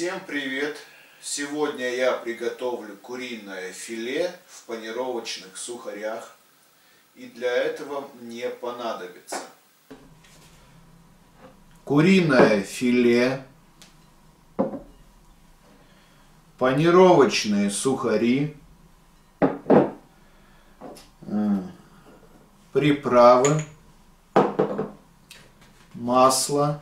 Всем привет! Сегодня я приготовлю куриное филе в панировочных сухарях. И для этого мне понадобится куриное филе, панировочные сухари, приправы, масло,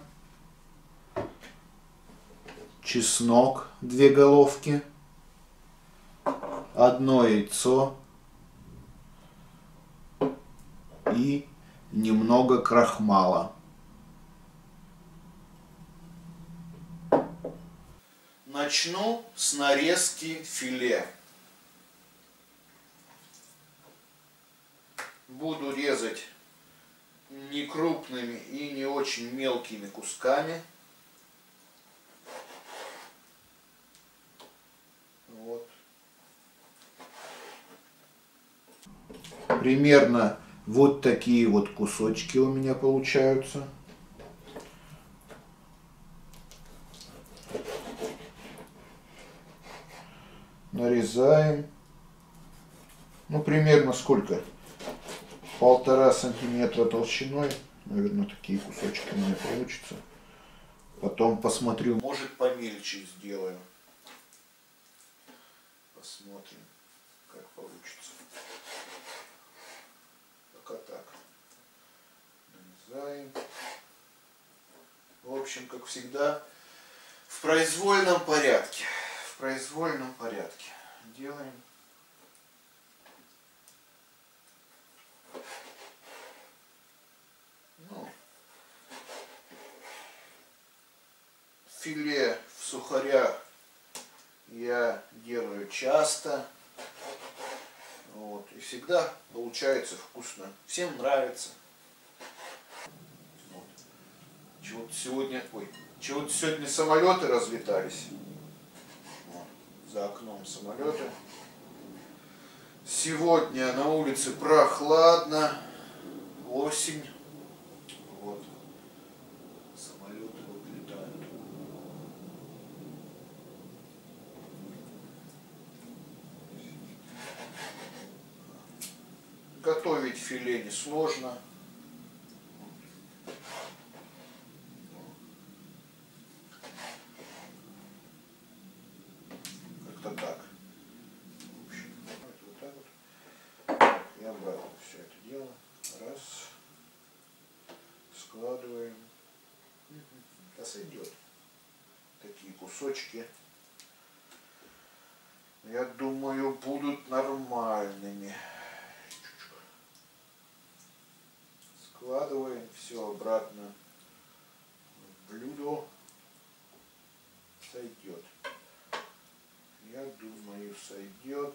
чеснок 2 головки, 1 яйцо и немного крахмала. Начну с нарезки филе. Буду резать не крупными и не очень мелкими кусками. Примерно вот такие вот кусочки у меня получаются. Нарезаем. Ну, примерно сколько? 1,5 сантиметра толщиной. Наверное, такие кусочки у меня получатся. Потом посмотрю. Может, помельче сделаю. Посмотрим, как получится. Пока так. Нарезаем. В общем, как всегда, в произвольном порядке. В произвольном порядке делаем. Ну, филе в сухарях я делаю часто. Вот, и всегда получается вкусно. Всем нравится. Вот. Чего-то сегодня самолеты разлетались. Вот. За окном самолеты. Сегодня на улице прохладно. Осень. Вот. Самолеты вот летают. Готовить филе несложно. Как-то так. В общем, вот так вот. Я брал все это дело. Раз. Складываем. Сейчас идет. Такие кусочки. Я думаю, будут нормальными. Складываем все обратно в блюдо. Сойдет. Я думаю, сойдет.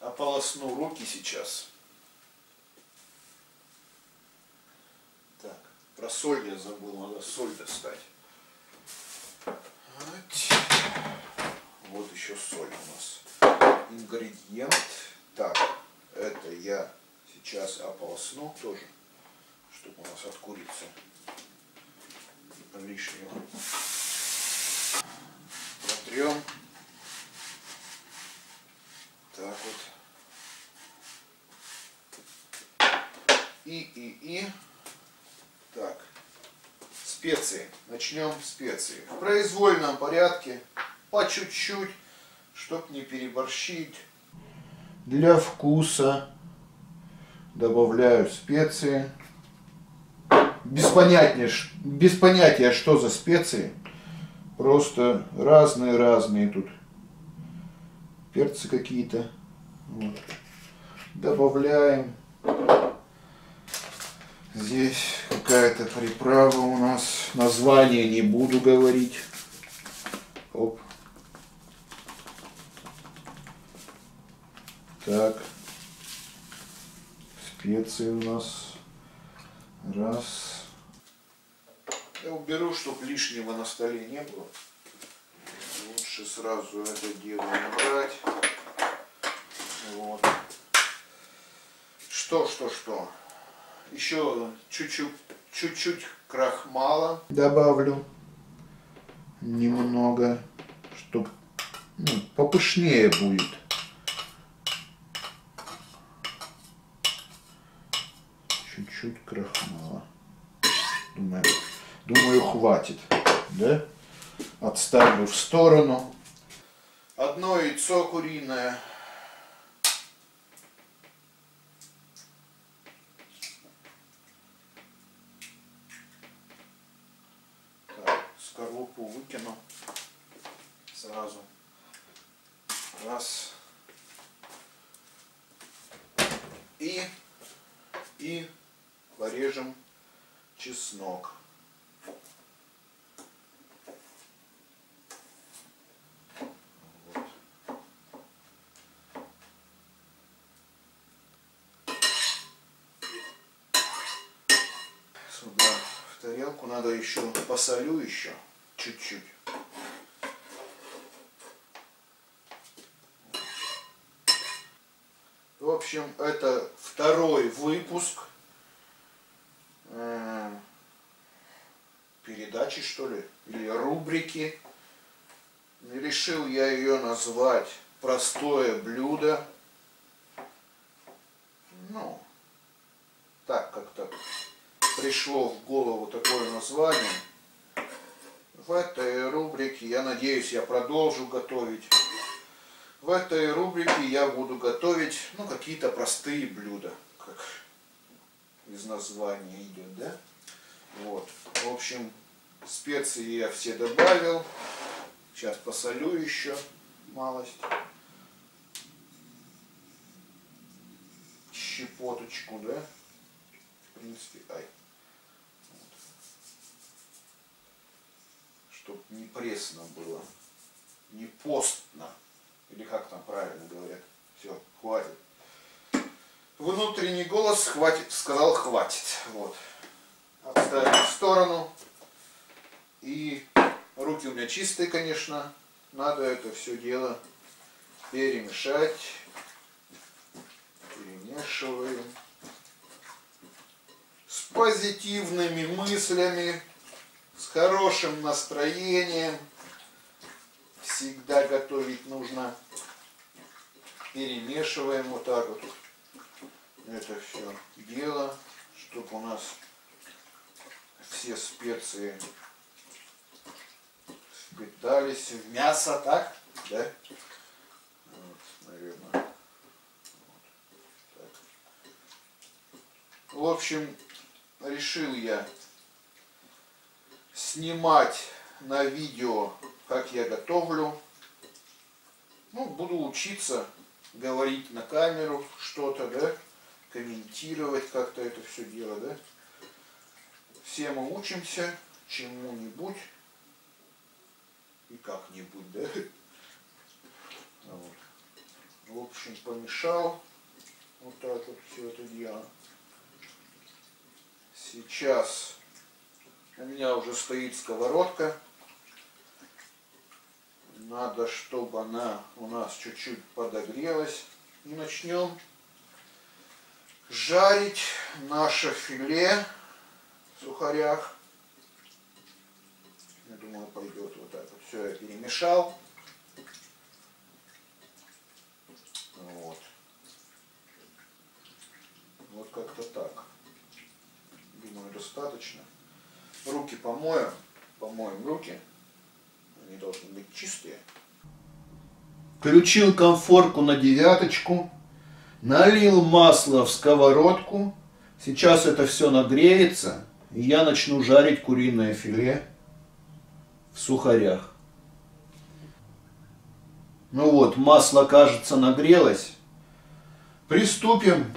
Ополосну руки сейчас. Так, про соль я забыл, надо соль достать. Вот еще соль у нас. Ингредиент. Так, это я сейчас ополосну тоже, чтобы у нас от курицы лишнего. Протрем. Так вот. Так. Специи. Начнем специи. В произвольном порядке. По чуть-чуть, чтобы не переборщить. Для вкуса добавляю специи. Без понятия, что за специи. Просто разные тут. Перцы какие-то. Вот. Добавляем. Здесь какая-то приправа у нас. Название не буду говорить. Оп. Так, специи у нас, раз. Я уберу, чтобы лишнего на столе не было. Лучше сразу это дело убрать. Вот. Что? Еще чуть-чуть крахмала добавлю. Немного, чтобы попышнее будет. Чуть-чуть крахмала. Думаю, хватит. Да? Отставлю в сторону. Одно яйцо куриное. Так, скорлупу выкину сразу. Раз. И порежем чеснок. Тарелку надо еще посолю еще чуть-чуть. В общем, это второй выпуск передачи, что ли, или рубрики. Решил я ее назвать «Простое блюдо». Ну, так как-то пришло в голову такое название. В этой рубрике, я надеюсь, я продолжу готовить. В этой рубрике я буду готовить, ну, какие-то простые блюда, как из названия идет, да? Вот. В общем, специи я все добавил. Сейчас посолю еще малость. Щепоточку, да? В принципе, ай. Чтобы не пресно было, не постно, или как там правильно говорят. Все, хватит. Внутренний голос хватит, сказал хватит. Вот. Отставим в сторону. И руки у меня чистые, конечно. Надо это все дело перемешать. Перемешиваем. С позитивными мыслями. С хорошим настроением. Всегда готовить нужно. Перемешиваем вот так вот это все дело, чтобы у нас все специи впитались в мясо, так? Да? Вот, наверное. Вот. Так. В общем, решил я снимать на видео, как я готовлю. Ну, буду учиться говорить на камеру что-то, да, комментировать как-то это все дело, да. Все мы учимся чему-нибудь и как-нибудь, да. Вот. В общем, помешал вот так вот все это дело. Сейчас у меня уже стоит сковородка. Надо, чтобы она у нас чуть-чуть подогрелась. И начнем жарить наше филе в сухарях. Я думаю, пойдет вот так вот. Все, я перемешал. Вот. Вот как-то так. Думаю, достаточно. Руки помою. Помоем руки. Они должны быть чистые. Включил комфорку на 9. Налил масло в сковородку. Сейчас это все нагреется. И я начну жарить куриное филе в сухарях. Ну вот, масло, кажется, нагрелось. Приступим.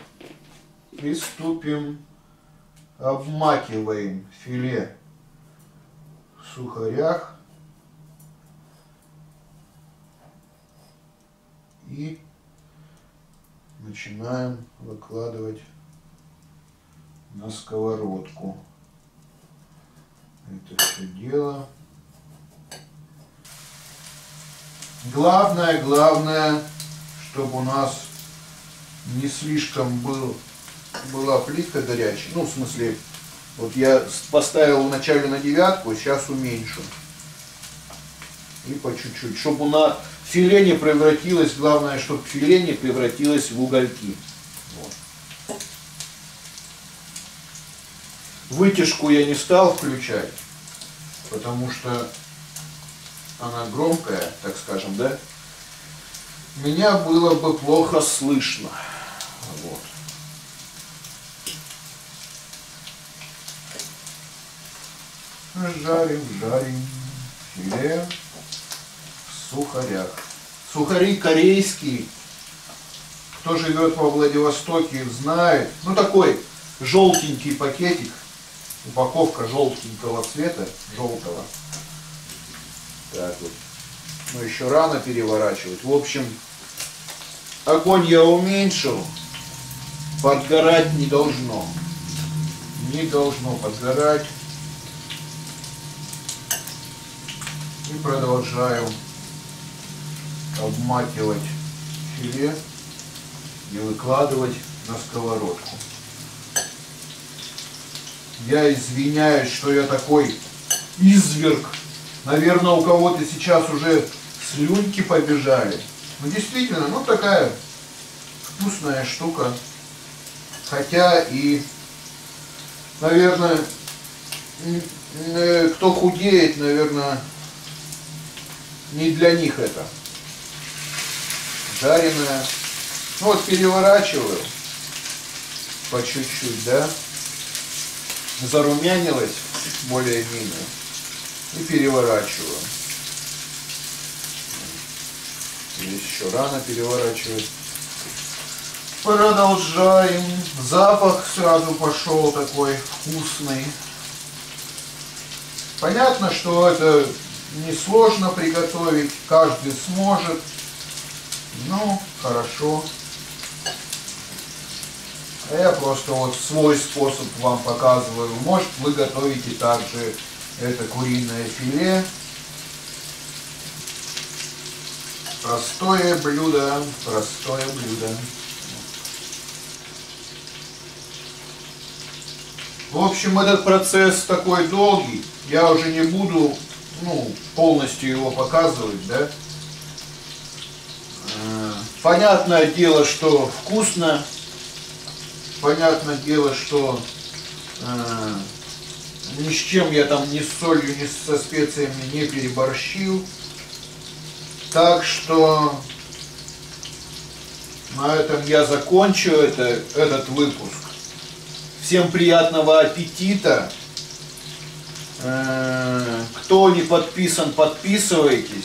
Обмакиваем филе в сухарях. И начинаем выкладывать на сковородку это все дело. Главное, чтобы у нас не слишком был была плитка горячая. Ну, в смысле, вот я поставил вначале на 9, сейчас уменьшу. И по чуть-чуть, чтобы на филе не превратилось, главное, чтобы филе не превратилось в угольки. Вот. Вытяжку я не стал включать, потому что она громкая, так скажем, да? Меня было бы плохо слышно. Вот. Жарим, жарим филе в сухарях. Сухари корейские. Кто живет во Владивостоке, знает. Ну такой желтенький пакетик. Упаковка желтенького цвета. Желтого. Так вот. Но еще рано переворачивать. В общем, огонь я уменьшил. Подгорать не должно. Не должно подгорать. И продолжаю обмакивать филе и выкладывать на сковородку. Я извиняюсь, что я такой изверг. Наверное, у кого-то сейчас уже слюнки побежали. Ну, действительно, ну такая вкусная штука. Хотя и, наверное, кто худеет, наверное, не для них это. Жареное. Ну, вот переворачиваю по чуть-чуть, да. Зарумянилось более-менее. И переворачиваю. Здесь еще рано переворачивать. Продолжаем. Запах сразу пошел такой вкусный. Понятно, что это несложно приготовить, каждый сможет. Ну, хорошо. Я просто вот свой способ вам показываю. Может, вы готовите также это куриное филе. Простое блюдо, простое блюдо. В общем, этот процесс такой долгий. Я уже не буду, ну, полностью его показывать, да. Понятное дело, что вкусно. Понятное дело, что ни с чем я там, ни с солью, ни со специями не переборщил. Так что на этом я закончу этот выпуск. Всем приятного аппетита. Кто не подписан, подписывайтесь.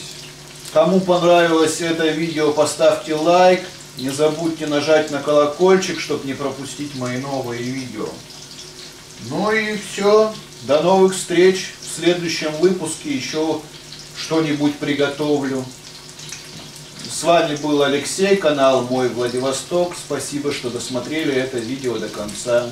Кому понравилось это видео, поставьте лайк. Не забудьте нажать на колокольчик, чтобы не пропустить мои новые видео. Ну и все. До новых встреч. В следующем выпуске еще что-нибудь приготовлю. С вами был Алексей, канал Мой Владивосток. Спасибо, что досмотрели это видео до конца.